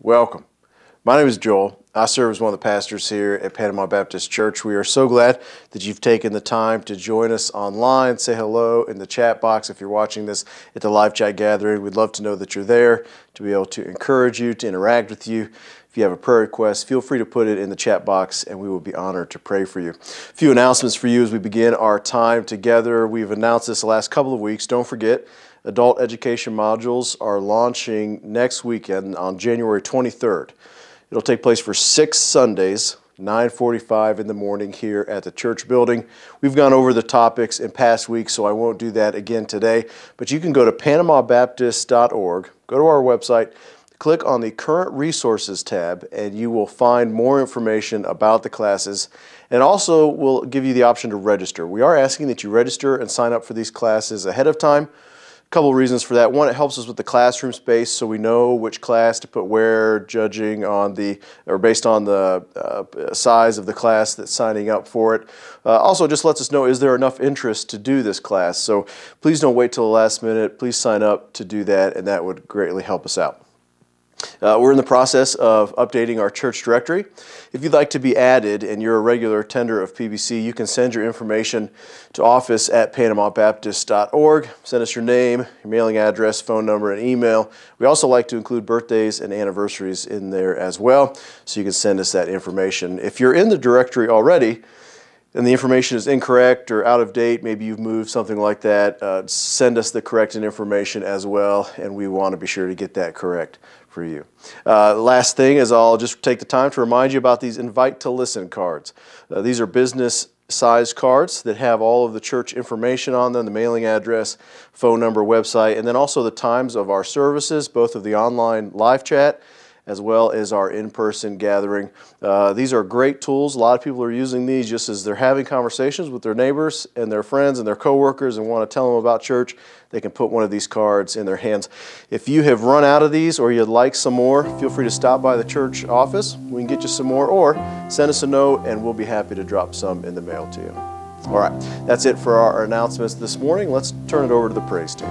Welcome. My name is Joel. I serve as one of the pastors here at Panama Baptist Church. We are so glad that you've taken the time to join us online. Say hello in the chat box if you're watching this at the live chat gathering. We'd love to know that you're there, to be able to encourage you, to interact with you. If you have a prayer request, feel free to put it in the chat box and we will be honored to pray for you. A few announcements for you as we begin our time together. We've announced this the last couple of weeks. Don't forget, adult education modules are launching next weekend on January 23rd. It'll take place for 6 Sundays, 9:45 in the morning here at the church building. We've gone over the topics in past weeks, so I won't do that again today. But you can go to panamabaptist.org, go to our website, click on the Current Resources tab, and you will find more information about the classes. And also, we'll give you the option to register. We are asking that you register and sign up for these classes ahead of time. Couple reasons for that. One, it helps us with the classroom space, so we know which class to put where, judging on the or based on the size of the class that's signing up for it. Also, just lets us know, is there enough interest to do this class? So please don't wait till the last minute. Please sign up to do that, and that would greatly help us out. We're in the process of updating our church directory. If you'd like to be added and you're a regular attender of PBC, you can send your information to office@panamabaptist.org. Send us your name, your mailing address, phone number, and email. We also like to include birthdays and anniversaries in there as well, so you can send us that information. If you're in the directory already, and the information is incorrect or out of date, maybe you've moved, something like that, send us the correct information as well, and we want to be sure to get that correct for you. Last thing is I'll just take the time to remind you about these Invite to Listen cards. These are business-sized cards that have all of the church information on them, the mailing address, phone number, website, and then also the times of our services, both of the online live chat as well as our in-person gathering. These are great tools. A lot of people are using these just as they're having conversations with their neighbors and their friends and their coworkers and want to tell them about church. They can put one of these cards in their hands. If you have run out of these or you'd like some more, feel free to stop by the church office. We can get you some more, or send us a note and we'll be happy to drop some in the mail to you. All right, that's it for our announcements this morning. Let's turn it over to the praise team.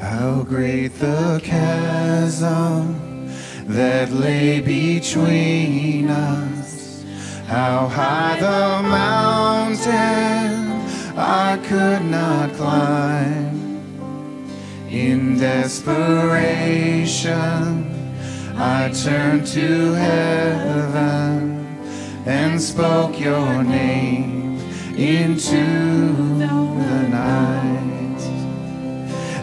How great the chasm that lay between us, how high the mountain I could not climb. In desperation, I turned to heaven and spoke your name into the night.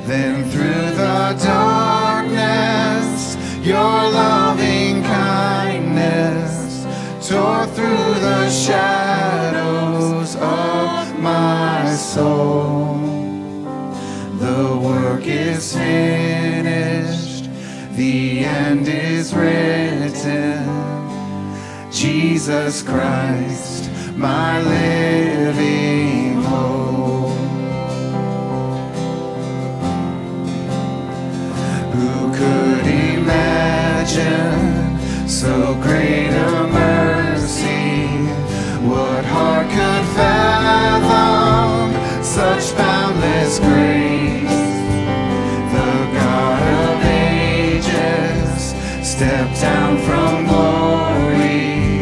Then through the darkness, your loving kindness tore through the shadows of my soul. The work is finished, the end is written. Jesus Christ, my living hope. Who could imagine so great a mercy? What heart could fathom such boundless grace? The God of ages stepped down from glory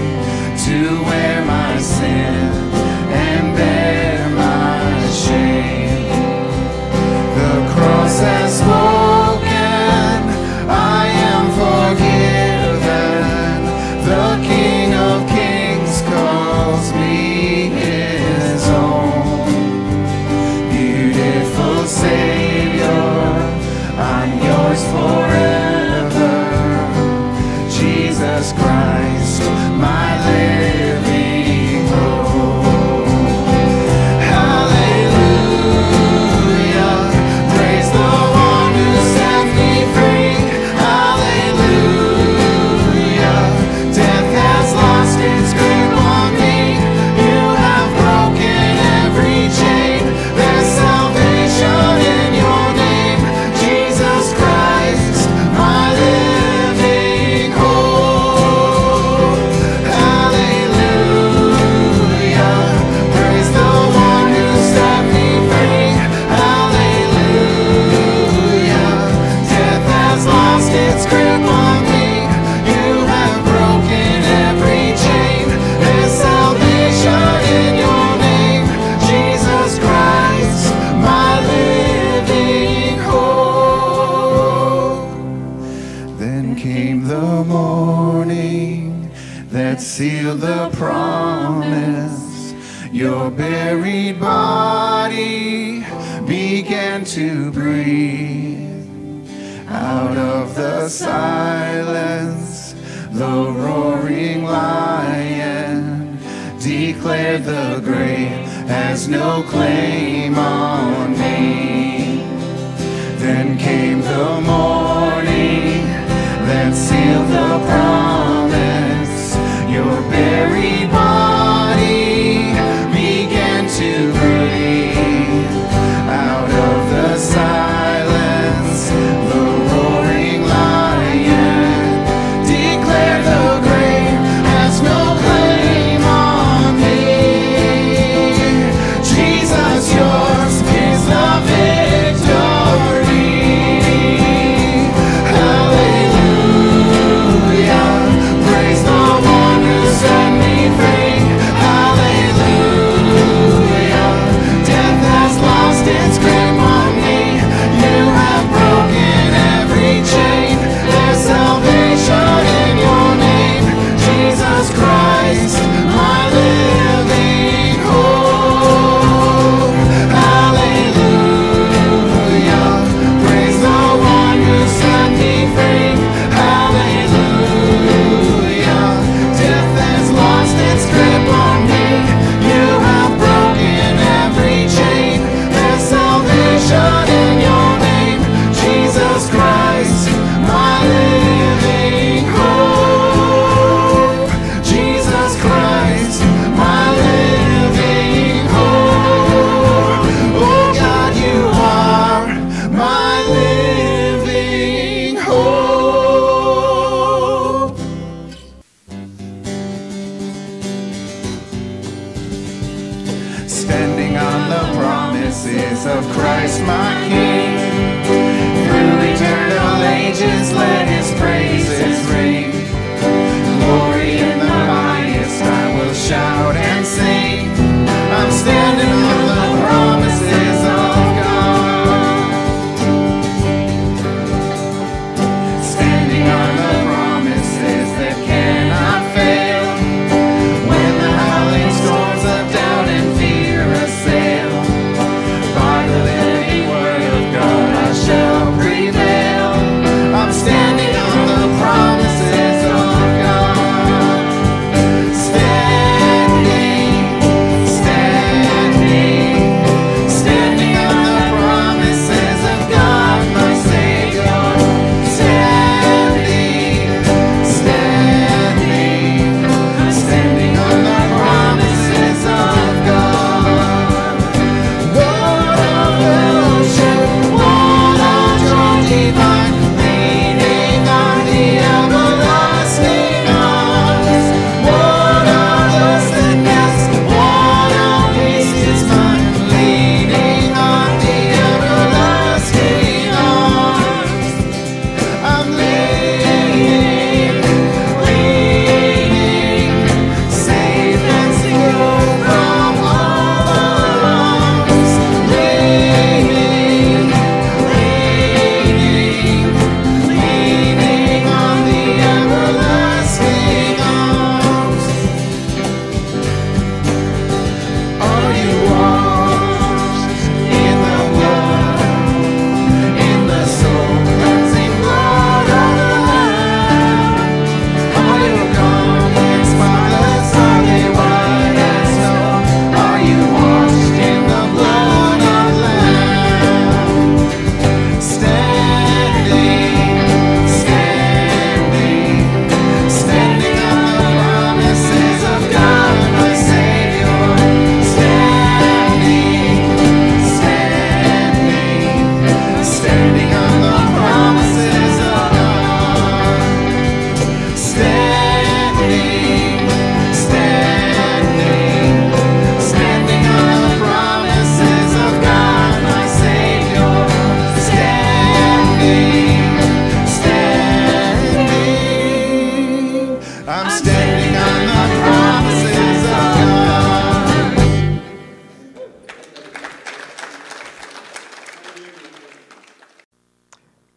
to wear my sin and bear my shame. The cross has Christ. the morning that sealed the promise, your buried body began to breathe. Out of the silence, the roaring lion declared, the grave has no claim on me. Then came the morning that sealed the promise, your buried body began to breathe. Out of the silence, the roaring lion declared, the grave has no claim on me. Jesus, yours is the victory.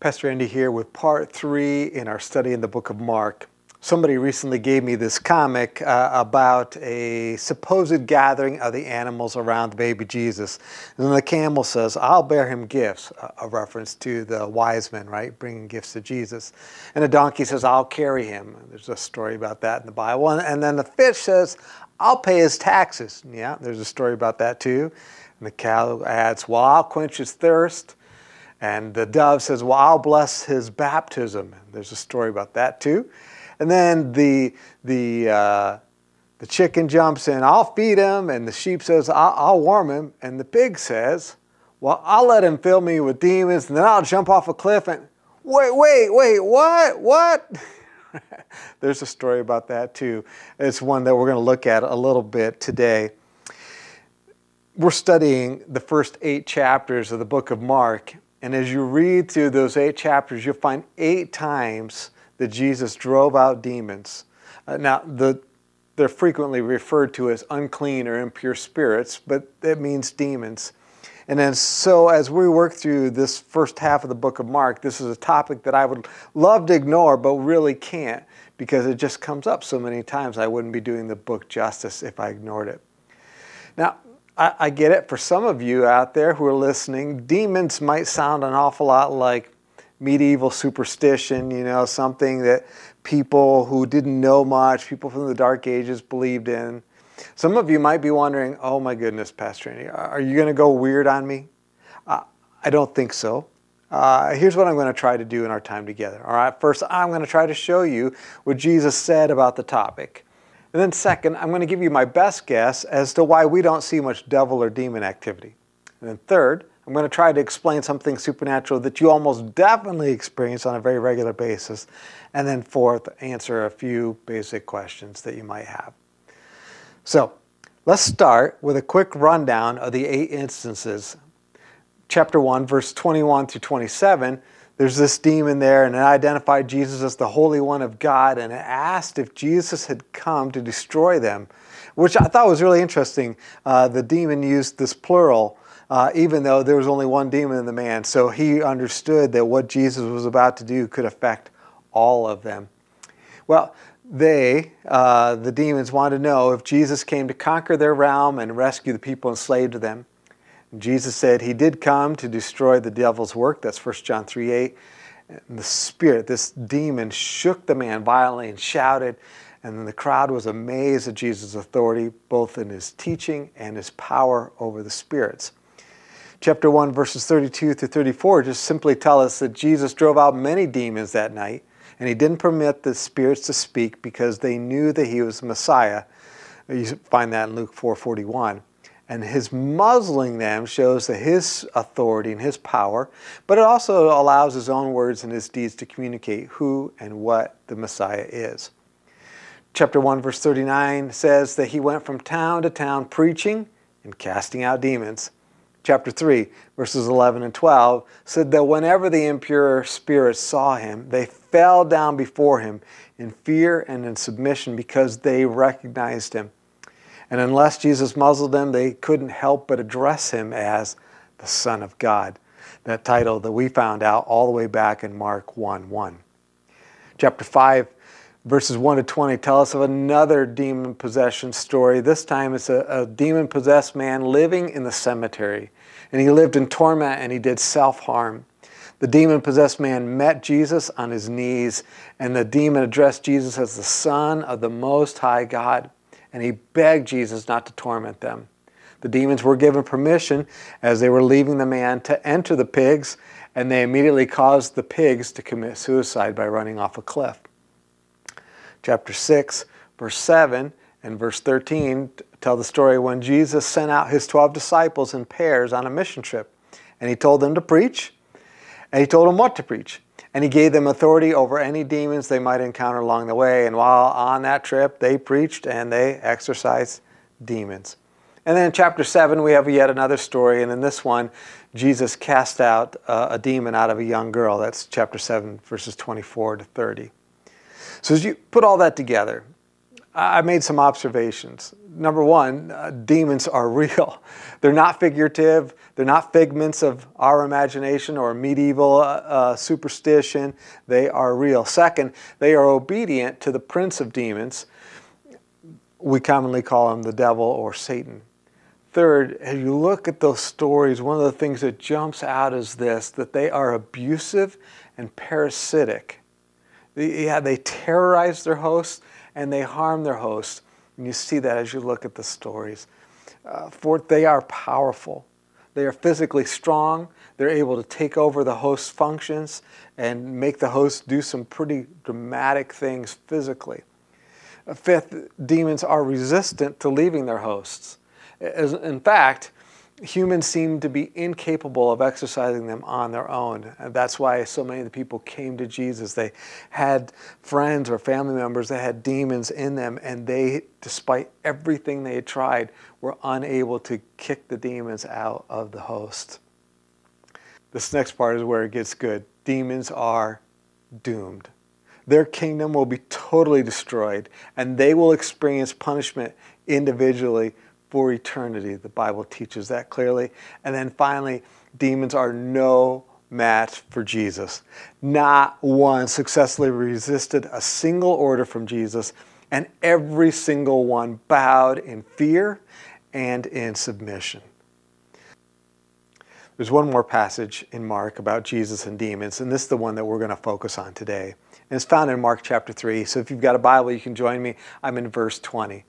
Pastor Andy here with part 3 in our study in the book of Mark. Somebody recently gave me this comic about a supposed gathering of the animals around baby Jesus. And then the camel says, "I'll bear him gifts," a reference to the wise men, right, bringing gifts to Jesus. And the donkey says, "I'll carry him." There's a story about that in the Bible. And then the fish says, "I'll pay his taxes." Yeah, there's a story about that too. And the cow adds, "Well, I'll quench his thirst." And the dove says, "Well, I'll bless his baptism." There's a story about that too. And then the chicken jumps in, "I'll feed him." And the sheep says, I'll warm him." And the pig says, "Well, I'll let him fill me with demons, and then I'll jump off a cliff." And wait, what? There's a story about that too. It's one that we're going to look at a little bit today. We're studying the first 8 chapters of the book of Mark. And as you read through those 8 chapters, you'll find 8 times that Jesus drove out demons. Now, they're frequently referred to as unclean or impure spirits, but it means demons. And then, so as we work through this first half of the book of Mark, this is a topic that I would love to ignore, but really can't, because it just comes up so many times. I wouldn't be doing the book justice if I ignored it. Now, I get it. For some of you out there who are listening, demons might sound an awful lot like medieval superstition, you know, something that people who didn't know much, people from the Dark Ages, believed in. Some of you might be wondering, "Oh my goodness, Pastor Andy, are you going to go weird on me?" I don't think so. Here's what I'm going to try to do in our time together. All right, first, I'm going to try to show you what Jesus said about the topic. And then second, I'm going to give you my best guess as to why we don't see much devil or demon activity. And then third, I'm going to try to explain something supernatural that you almost definitely experience on a very regular basis. And then fourth, answer a few basic questions that you might have. So let's start with a quick rundown of the 8 instances. Chapter 1, verse 21 through 27. There's this demon there, and it identified Jesus as the Holy One of God, and it asked if Jesus had come to destroy them, which I thought was really interesting. The demon used this plural, even though there was only one demon in the man, so he understood that what Jesus was about to do could affect all of them. Well, the demons, wanted to know if Jesus came to conquer their realm and rescue the people enslaved to them. Jesus said he did come to destroy the devil's work. That's 1 John 3:8. And the spirit, this demon, shook the man violently and shouted. And then the crowd was amazed at Jesus' authority, both in his teaching and his power over the spirits. Chapter 1, verses 32 through 34 just simply tell us that Jesus drove out many demons that night, and he didn't permit the spirits to speak because they knew that he was the Messiah. You find that in Luke 4:41. And his muzzling them shows that his authority and his power, but it also allows his own words and his deeds to communicate who and what the Messiah is. Chapter 1, verse 39 says that he went from town to town preaching and casting out demons. Chapter 3, verses 11 and 12 said that whenever the impure spirits saw him, they fell down before him in fear and in submission because they recognized him. And unless Jesus muzzled them, they couldn't help but address him as the Son of God. That title that we found out all the way back in Mark 1:1. Chapter 5, verses 1 to 20 tell us of another demon possession story. This time it's a demon-possessed man living in the cemetery. And he lived in torment and he did self-harm. The demon-possessed man met Jesus on his knees, and the demon addressed Jesus as the Son of the Most High God. And he begged Jesus not to torment them. The demons were given permission as they were leaving the man to enter the pigs, and they immediately caused the pigs to commit suicide by running off a cliff. Chapter 6, verse 7 and verse 13 tell the story when Jesus sent out his 12 disciples in pairs on a mission trip. And he told them to preach, and he told them what to preach. And he gave them authority over any demons they might encounter along the way. And while on that trip, they preached and they exorcised demons. And then in chapter 7, we have yet another story. And in this one, Jesus cast out a demon out of a young girl. That's chapter 7, verses 24 to 30. So as you put all that together, I made some observations. Number one, demons are real. They're not figurative. They're not figments of our imagination or medieval superstition. They are real. Second, they are obedient to the prince of demons. We commonly call him the devil or Satan. Third, as you look at those stories, one of the things that jumps out is this, that they are abusive and parasitic. They terrorize their hosts and they harm their hosts. And you see that as you look at the stories. Fourth, they are powerful. They are physically strong. They're able to take over the host's functions and make the host do some pretty dramatic things physically. Fifth, demons are resistant to leaving their hosts. In fact, humans seem to be incapable of exercising them on their own. And that's why so many of the people came to Jesus. They had friends or family members that had demons in them, and they, despite everything they had tried, were unable to kick the demons out of the host. This next part is where it gets good. Demons are doomed. Their kingdom will be totally destroyed, and they will experience punishment individually for eternity. The Bible teaches that clearly. And then finally, demons are no match for Jesus. Not one successfully resisted a single order from Jesus, and every single one bowed in fear and in submission. There's one more passage in Mark about Jesus and demons, and this is the one that we're going to focus on today. And it's found in Mark chapter 3. So if you've got a Bible, you can join me. I'm in verse 20.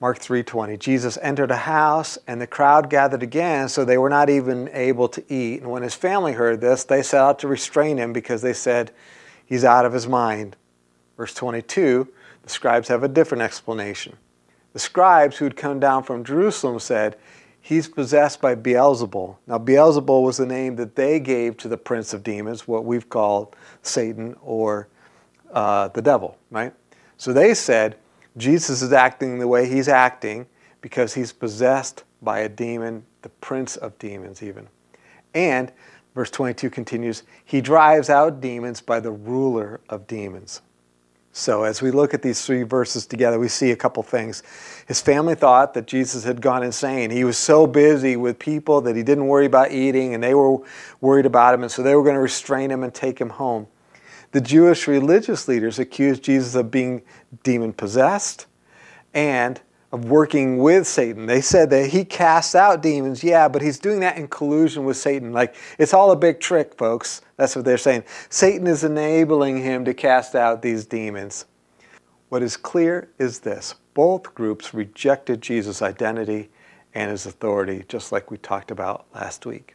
Mark 3:20, Jesus entered a house, and the crowd gathered again, so they were not even able to eat. And when his family heard this, they set out to restrain him, because they said, he's out of his mind. Verse 22, the scribes have a different explanation. The scribes who had come down from Jerusalem said, he's possessed by Beelzebul. Now, Beelzebul was the name that they gave to the prince of demons, what we've called Satan or the devil, right? So they said, Jesus is acting the way he's acting because he's possessed by a demon, the prince of demons even. And verse 22 continues, he drives out demons by the ruler of demons. So as we look at these three verses together, we see a couple things. His family thought that Jesus had gone insane. He was so busy with people that he didn't worry about eating, and they were worried about him, and so they were going to restrain him and take him home. The Jewish religious leaders accused Jesus of being demon-possessed and of working with Satan. They said that he casts out demons, yeah, but he's doing that in collusion with Satan. Like, it's all a big trick, folks. That's what they're saying. Satan is enabling him to cast out these demons. What is clear is this. Both groups rejected Jesus' identity and his authority, just like we talked about last week.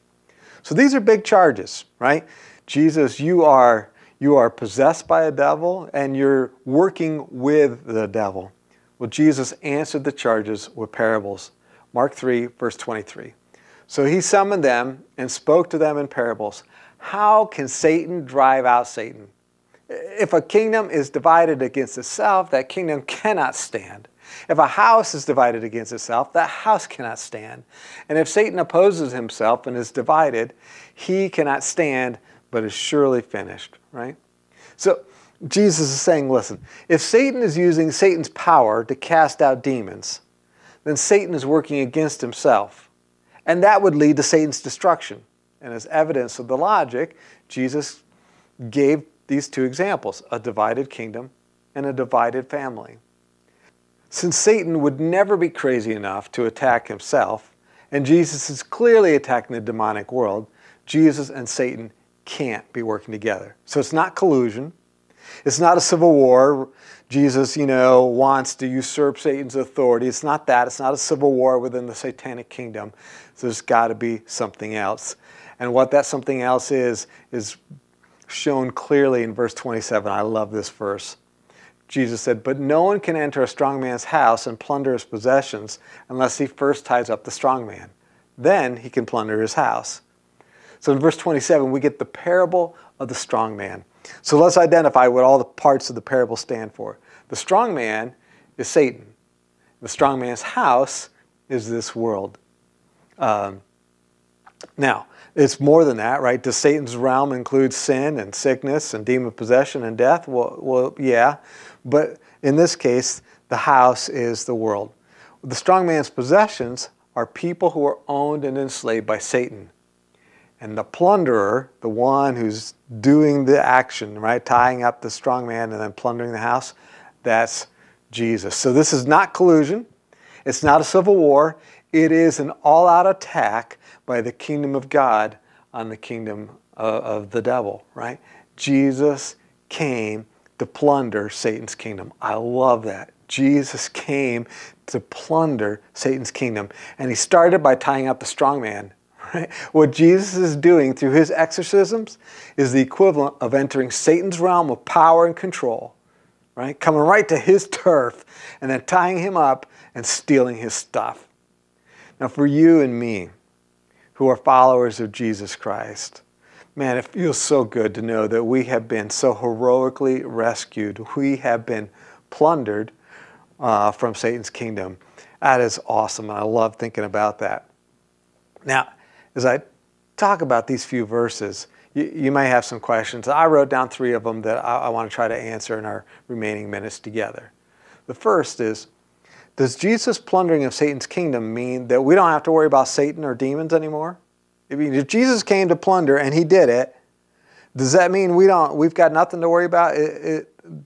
So these are big charges, right? Jesus, you are possessed by a devil, and you're working with the devil. Well, Jesus answered the charges with parables. Mark 3, verse 23. So he summoned them and spoke to them in parables. How can Satan drive out Satan? If a kingdom is divided against itself, that kingdom cannot stand. If a house is divided against itself, that house cannot stand. And if Satan opposes himself and is divided, he cannot stand, but is surely finished, right? So Jesus is saying, listen, if Satan is using Satan's power to cast out demons, then Satan is working against himself. And that would lead to Satan's destruction. And as evidence of the logic, Jesus gave these two examples, a divided kingdom and a divided family. Since Satan would never be crazy enough to attack himself, and Jesus is clearly attacking the demonic world, Jesus and Satan can't be working together. So it's not collusion. It's not a civil war. Jesus, wants to usurp Satan's authority. It's not that. It's not a civil war within the satanic kingdom. So there's got to be something else. And what that something else is shown clearly in verse 27. I love this verse. Jesus said, but no one can enter a strong man's house and plunder his possessions unless he first ties up the strong man. Then he can plunder his house. So in verse 27, we get the parable of the strong man. So let's identify what all the parts of the parable stand for. The strong man is Satan. The strong man's house is this world. Now, it's more than that, right? Does Satan's realm include sin and sickness and demon possession and death? Well, yeah. But in this case, the house is the world. The strong man's possessions are people who are owned and enslaved by Satan. And the plunderer, the one who's doing the action, right, tying up the strong man and then plundering the house, that's Jesus. So this is not collusion. It's not a civil war. It is an all-out attack by the kingdom of God on the kingdom of the devil, right? Jesus came to plunder Satan's kingdom. I love that. Jesus came to plunder Satan's kingdom. And he started by tying up the strong man. Right? What Jesus is doing through his exorcisms is the equivalent of entering Satan's realm of power and control, right? Coming right to his turf and then tying him up and stealing his stuff. Now for you and me, who are followers of Jesus Christ, man, it feels so good to know that we have been so heroically rescued. We have been plundered from Satan's kingdom. That is awesome, and I love thinking about that. Now, as I talk about these few verses, you may have some questions. I wrote down three of them that I want to try to answer in our remaining minutes together. The first is, does Jesus' plundering of Satan's kingdom mean that we don't have to worry about Satan or demons anymore? I mean, if Jesus came to plunder and he did it, does that mean we've got nothing to worry about?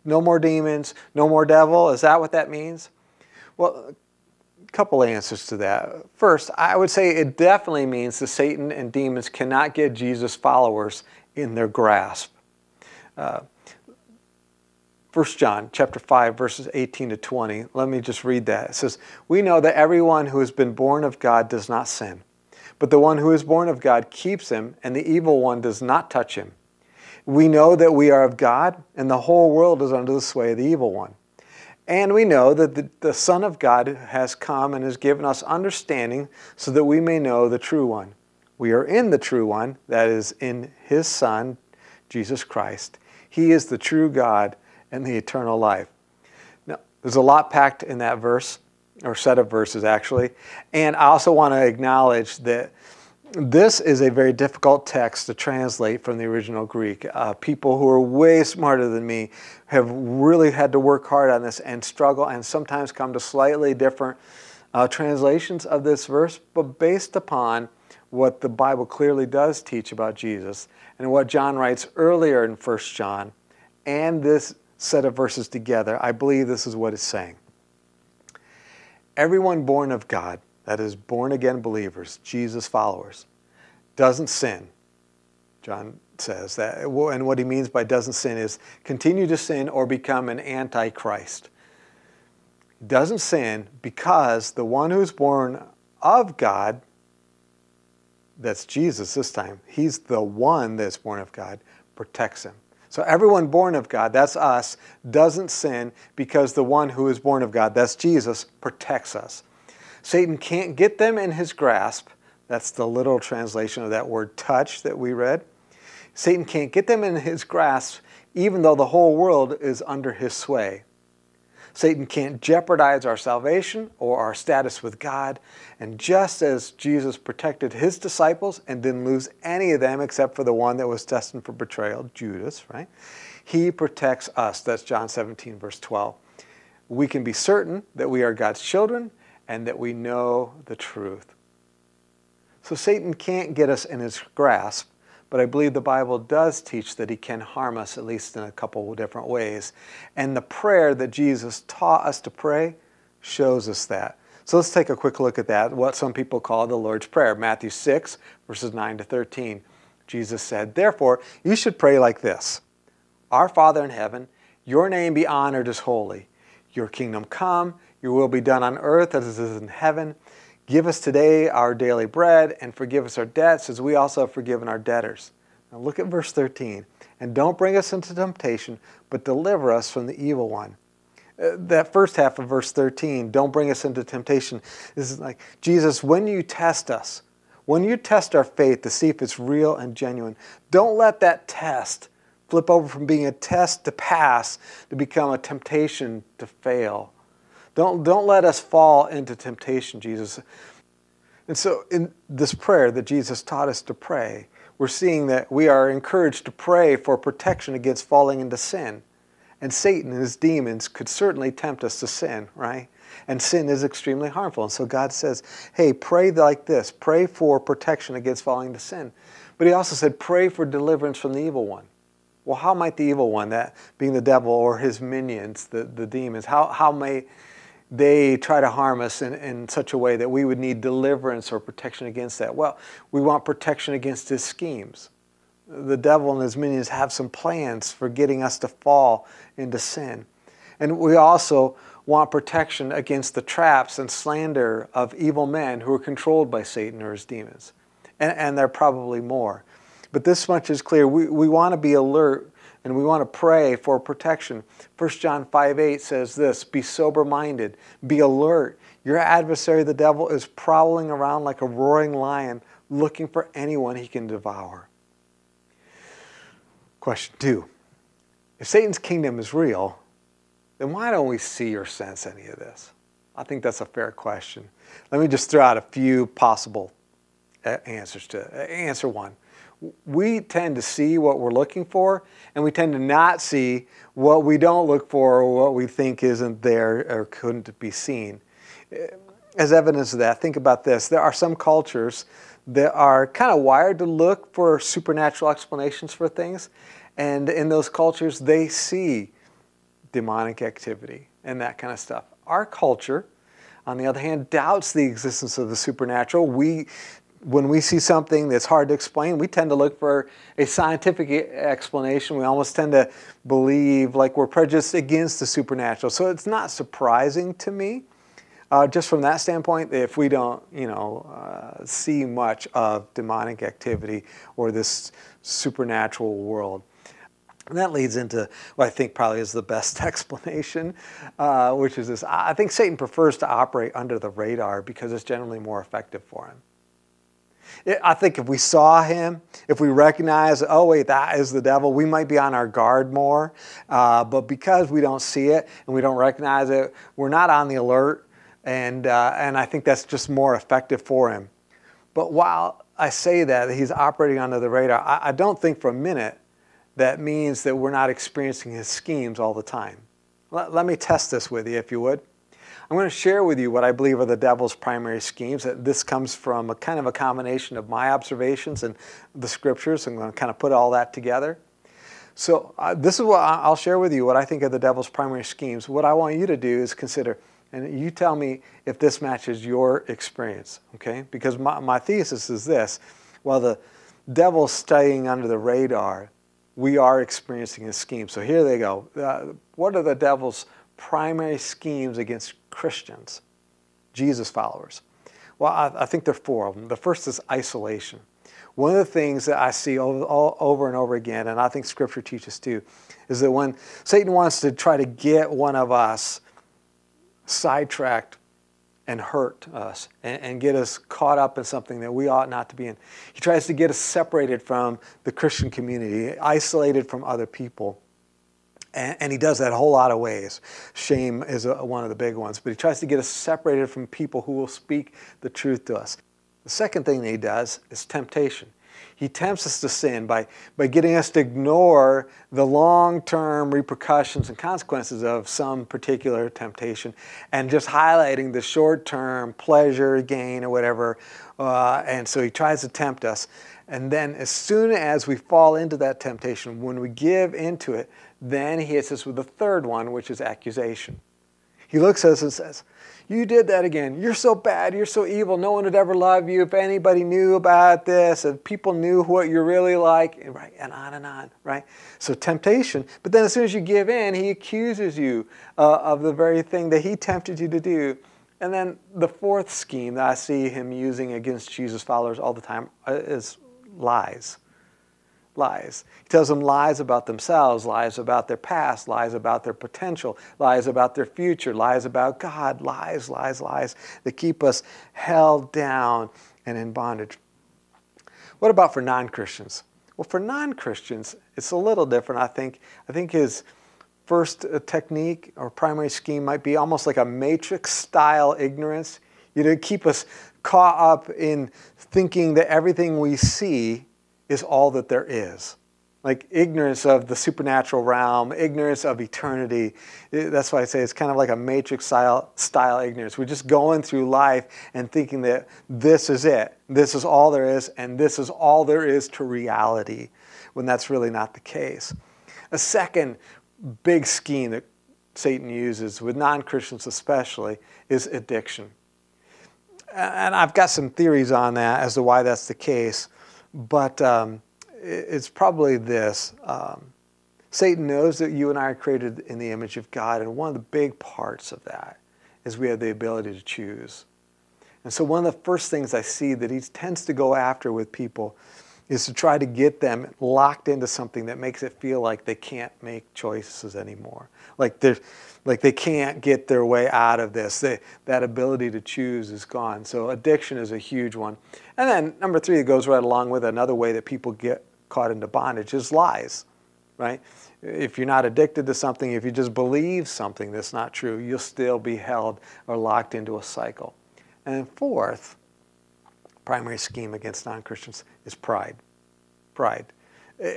No more demons, no more devil? Is that what that means? Well, a couple answers to that. First, I would say it definitely means that Satan and demons cannot get Jesus' followers in their grasp. 1 John chapter 5, verses 18 to 20. Let me just read that. It says, "We know that everyone who has been born of God does not sin, but the one who is born of God keeps him, and the evil one does not touch him. We know that we are of God, and the whole world is under the sway of the evil one. And we know that the Son of God has come and has given us understanding so that we may know the true one. We are in the true one, that is, in his Son, Jesus Christ. He is the true God and the eternal life." Now, there's a lot packed in that verse, or set of verses actually, and I also want to acknowledge that this is a very difficult text to translate from the original Greek. People who are way smarter than me have really had to work hard on this and struggle and sometimes come to slightly different translations of this verse, but based upon what the Bible clearly does teach about Jesus and what John writes earlier in 1 John and this set of verses together, I believe this is what it's saying. Everyone born of God, that is, born-again believers, Jesus followers, doesn't sin. John says that. And what he means by doesn't sin is continue to sin or become an antichrist. Doesn't sin because the one who's born of God, that's Jesus this time, he's the one that's born of God, protects him. So everyone born of God, that's us, doesn't sin because the one who is born of God, that's Jesus, protects us. Satan can't get them in his grasp. That's the literal translation of that word touch that we read. Satan can't get them in his grasp even though the whole world is under his sway. Satan can't jeopardize our salvation or our status with God. And just as Jesus protected his disciples and didn't lose any of them except for the one that was destined for betrayal, Judas, right? He protects us. That's John 17, verse 12. We can be certain that we are God's children and that we know the truth. So Satan can't get us in his grasp, but I believe the Bible does teach that he can harm us, at least in a couple of different ways. And the prayer that Jesus taught us to pray shows us that. So let's take a quick look at that, what some people call the Lord's Prayer. Matthew 6, verses 9 to 13. Jesus said, "Therefore, you should pray like this. Our Father in heaven, your name be honored as holy. Your kingdom come, your will be done on earth as it is in heaven. Give us today our daily bread, and forgive us our debts as we also have forgiven our debtors." Now look at verse 13. "And don't bring us into temptation, but deliver us from the evil one." That first half of verse 13, "don't bring us into temptation," this is like, Jesus, when you test us, when you test our faith to see if it's real and genuine, don't let that test flip over from being a test to pass to become a temptation to fail. Don't let us fall into temptation, Jesus. And so in this prayer that Jesus taught us to pray, we're seeing that we are encouraged to pray for protection against falling into sin. And Satan and his demons could certainly tempt us to sin, right? And sin is extremely harmful. And so God says, hey, pray like this. Pray for protection against falling into sin. But he also said, pray for deliverance from the evil one. Well, how might the evil one, that being the devil or his minions, the demons, how may they try to harm us in such a way that we would need deliverance or protection against that? Well, we want protection against his schemes. The devil and his minions have some plans for getting us to fall into sin. And we also want protection against the traps and slander of evil men who are controlled by Satan or his demons. And there are probably more. But this much is clear. We want to be alert and we want to pray for protection. 1 John 5:8 says this, be sober-minded, be alert. Your adversary, the devil, is prowling around like a roaring lion looking for anyone he can devour. Question 2. If Satan's kingdom is real, then why don't we see or sense any of this? I think that's a fair question. Let me just throw out a few possible answers to it. Answer 1. We tend to see what we're looking for, and we tend to not see what we don't look for or what we think isn't there or couldn't be seen. As evidence of that, think about this. There are some cultures that are kind of wired to look for supernatural explanations for things, and in those cultures, they see demonic activity and that kind of stuff. Our culture, on the other hand, doubts the existence of the supernatural. When we see something that's hard to explain, we tend to look for a scientific explanation. We almost tend to believe like we're prejudiced against the supernatural. So it's not surprising to me, just from that standpoint, if we don't, see much of demonic activity or this supernatural world. And that leads into what I think probably is the best explanation, which is this. I think Satan prefers to operate under the radar because it's generally more effective for him. I think if we saw him, if we recognize, oh wait, that is the devil, we might be on our guard more. But because we don't see it and we don't recognize it, we're not on the alert, and I think that's just more effective for him. But while I say that he's operating under the radar, I don't think for a minute that means that we're not experiencing his schemes all the time. Let me test this with you, if you would. I'm going to share with you what I believe are the devil's primary schemes. This comes from a kind of a combination of my observations and the scriptures. I'm going to kind of put all that together. So this is what I'll share with you, what I think are the devil's primary schemes. What I want you to do is consider, and you tell me if this matches your experience, okay? Because my thesis is this. While the devil's staying under the radar, we are experiencing his schemes. So here they go. What are the devil's primary schemes against Christians, Jesus followers? Well, I think there are 4 of them. The first is isolation. One of the things that I see over and over again, and I think Scripture teaches too, is that when Satan wants to try to get one of us sidetracked and hurt us and get us caught up in something that we ought not to be in, he tries to get us separated from the Christian community, isolated from other people. And he does that a whole lot of ways. Shame is one of the big ones. But he tries to get us separated from people who will speak the truth to us. The second thing that he does is temptation. He tempts us to sin by getting us to ignore the long-term repercussions and consequences of some particular temptation and just highlighting the short-term pleasure, gain, or whatever. And so he tries to tempt us. And then as soon as we fall into that temptation, when we give into it, then he hits us with the third one, which is accusation. He looks at us and says, you did that again. You're so bad. You're so evil. No one would ever love you if anybody knew about this, if people knew what you're really like, right? And on, right? So temptation. But then as soon as you give in, he accuses you of the very thing that he tempted you to do. And then the fourth scheme that I see him using against Jesus followers all the time is lies. Lies. He tells them lies about themselves, lies about their past, lies about their potential, lies about their future, lies about God, lies that keep us held down and in bondage. What about for non-Christians? Well, for non-Christians, it's a little different, I think. I think his first technique or primary scheme might be almost like a matrix-style ignorance, to keep us caught up in thinking that everything we see is all that there is. Like ignorance of the supernatural realm, ignorance of eternity. That's why I say it's kind of like a Matrix style ignorance. We're just going through life and thinking that this is it. This is all there is, and this is all there is to reality, when that's really not the case. A second big scheme that Satan uses, with non-Christians especially, is addiction. And I've got some theories on that as to why that's the case, but it's probably this. Satan knows that you and I are created in the image of God, and one of the big parts of that is we have the ability to choose. And so one of the first things I see that he tends to go after with people is to try to get them locked into something that makes it feel like they can't make choices anymore. Like they can't get their way out of this. That ability to choose is gone. So addiction is a huge one. And then number three, it goes right along with another way that people get caught into bondage is lies, right? If you're not addicted to something, if you just believe something that's not true, you'll still be held or locked into a cycle. And then fourth, primary scheme against non-Christians is pride. Pride.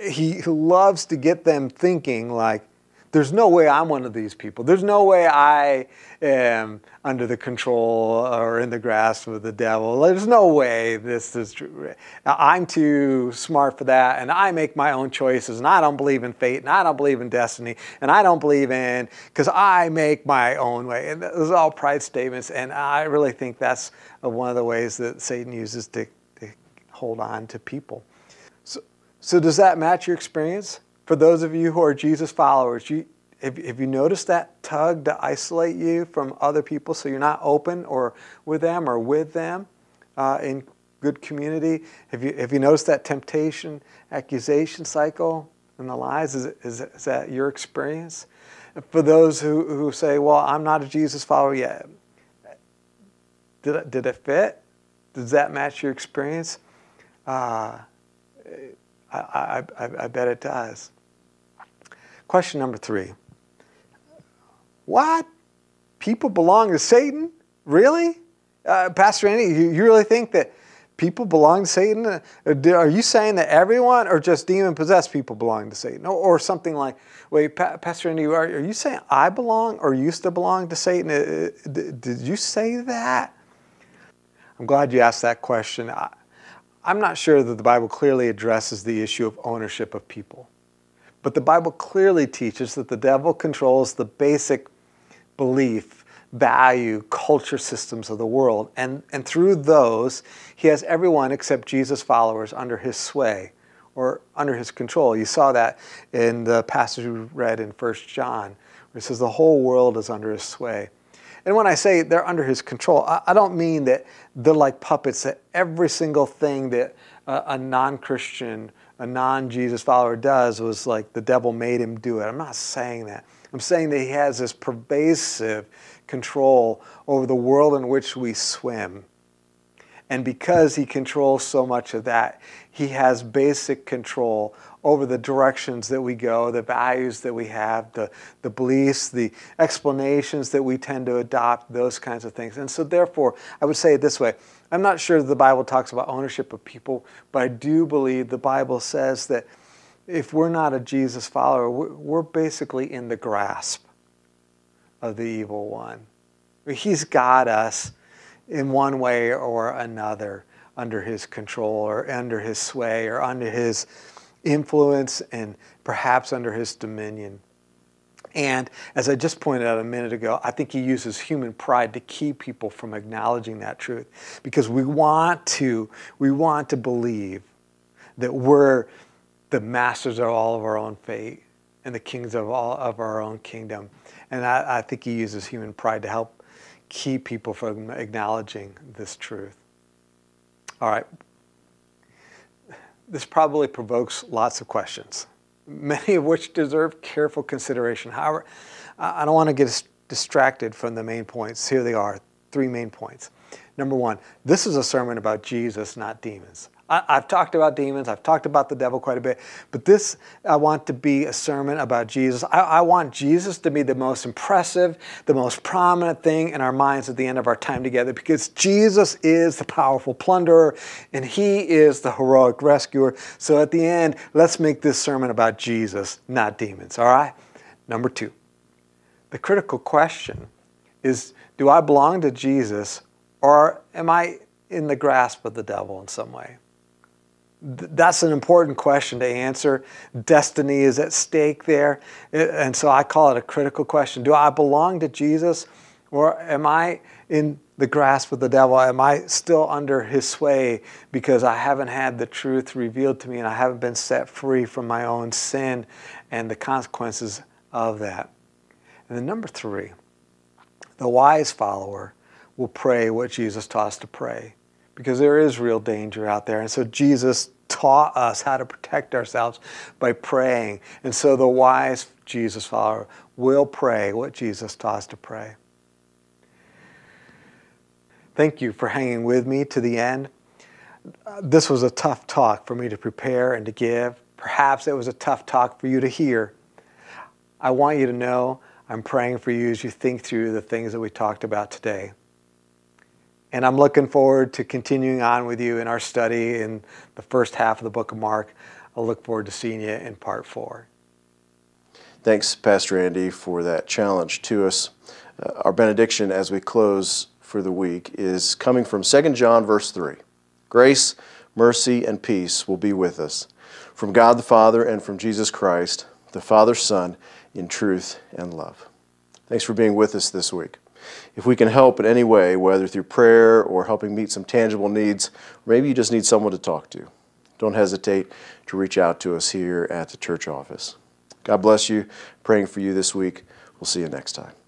He loves to get them thinking like, there's no way I'm one of these people. There's no way I am under the control or in the grasp of the devil. There's no way this is true. I'm too smart for that, and I make my own choices, and I don't believe in fate, and I don't believe in destiny, and I don't believe in, because I make my own way. And those are all pride statements, and I really think that's one of the ways that Satan uses to hold on to people. So does that match your experience? For those of you who are Jesus followers, have you noticed that tug to isolate you from other people so you're not open or with them in good community? Have you noticed that temptation, accusation cycle and the lies? Is that your experience? For those who say, well, I'm not a Jesus follower yet, did it fit? Does that match your experience? I bet it does. Question number three. What? People belong to Satan? Really? Pastor Andy, you really think that people belong to Satan? Are you saying that everyone or just demon-possessed people belong to Satan? Or something like, wait, Pastor Andy, are you saying I belong or used to belong to Satan? Did you say that? I'm glad you asked that question. I'm not sure that the Bible clearly addresses the issue of ownership of people. But the Bible clearly teaches that the devil controls the basic belief, value, culture systems of the world. And through those, he has everyone except Jesus' followers under his sway or under his control. You saw that in the passage we read in 1 John, where it says the whole world is under his sway. And when I say they're under his control, I don't mean that they're like puppets, that every single thing that a non-Christian, a non-Jesus follower does was like the devil made him do it. I'm not saying that. I'm saying that he has this pervasive control over the world in which we swim. And because he controls so much of that, he has basic control over the directions that we go, the values that we have, the beliefs, the explanations that we tend to adopt, those kinds of things. And so therefore, I would say it this way. I'm not sure that the Bible talks about ownership of people, but I do believe the Bible says that if we're not a Jesus follower, we're basically in the grasp of the evil one. He's got us in one way or another, under his control or under his sway or under his influence and perhaps under his dominion. And as I just pointed out a minute ago, I think he uses human pride to keep people from acknowledging that truth, because we want to believe that we're the masters of all of our own fate and the kings of all of our own kingdom. And I think he uses human pride to help keep people from acknowledging this truth. All right. This probably provokes lots of questions, many of which deserve careful consideration. However, I don't want to get distracted from the main points. Here they are, three main points. Number one, this is a sermon about Jesus, not demons. I've talked about demons. I've talked about the devil quite a bit. But this, I want to be a sermon about Jesus. I want Jesus to be the most impressive, the most prominent thing in our minds at the end of our time together, because Jesus is the powerful plunderer, and he is the heroic rescuer. So at the end, let's make this sermon about Jesus, not demons, all right? Number two, the critical question is, do I belong to Jesus, or am I in the grasp of the devil in some way? That's an important question to answer. Destiny is at stake there, and so I call it a critical question. Do I belong to Jesus, or am I in the grasp of the devil? Am I still under his sway because I haven't had the truth revealed to me and I haven't been set free from my own sin and the consequences of that? And then number three, the wise follower will pray what Jesus taught us to pray, because there is real danger out there. And so Jesus taught us how to protect ourselves by praying. And so the wise Jesus follower will pray what Jesus taught us to pray. Thank you for hanging with me to the end. This was a tough talk for me to prepare and to give. Perhaps it was a tough talk for you to hear. I want you to know I'm praying for you as you think through the things that we talked about today. And I'm looking forward to continuing on with you in our study in the first half of the book of Mark. I look forward to seeing you in part 4. Thanks, Pastor Andy, for that challenge to us. Our benediction as we close for the week is coming from 2 John verse 3. Grace, mercy, and peace will be with us from God the Father and from Jesus Christ, the Father's Son, in truth and love. Thanks for being with us this week. If we can help in any way, whether through prayer or helping meet some tangible needs, or maybe you just need someone to talk to, don't hesitate to reach out to us here at the church office. God bless you. Praying for you this week. We'll see you next time.